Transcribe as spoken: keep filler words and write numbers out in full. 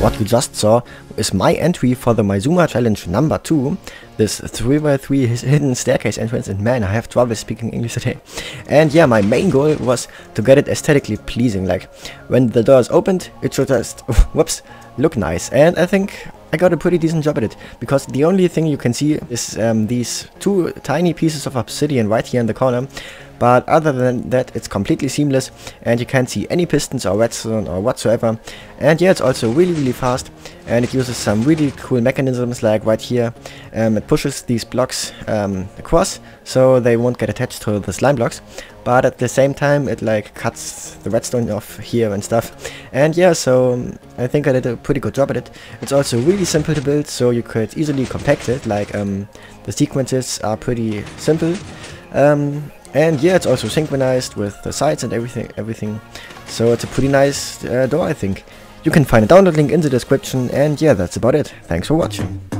What we just saw is my entry for the Maizuma challenge number two, this three by three hidden staircase entrance, and man, I have trouble speaking English today. And yeah, my main goal was to get it aesthetically pleasing, like when the door is opened, it should just, whoops, look nice. And I think I got a pretty decent job at it, because the only thing you can see is um, these two tiny pieces of obsidian right here in the corner. But other than that, it's completely seamless and you can't see any pistons or redstone or whatsoever. And yeah, it's also really really fast, and it uses some really cool mechanisms, like right here um, it pushes these blocks um, across so they won't get attached to the slime blocks, but at the same time it like cuts the redstone off here and stuff. And yeah, so um, I think I did a pretty good job at it. It's also really simple to build, so you could easily compact it, like um, the sequences are pretty simple. Um, And yeah, it's also synchronized with the sides and everything, everything. So it's a pretty nice uh, door, I think. You can find a download link in the description, and yeah, that's about it. Thanks for watching.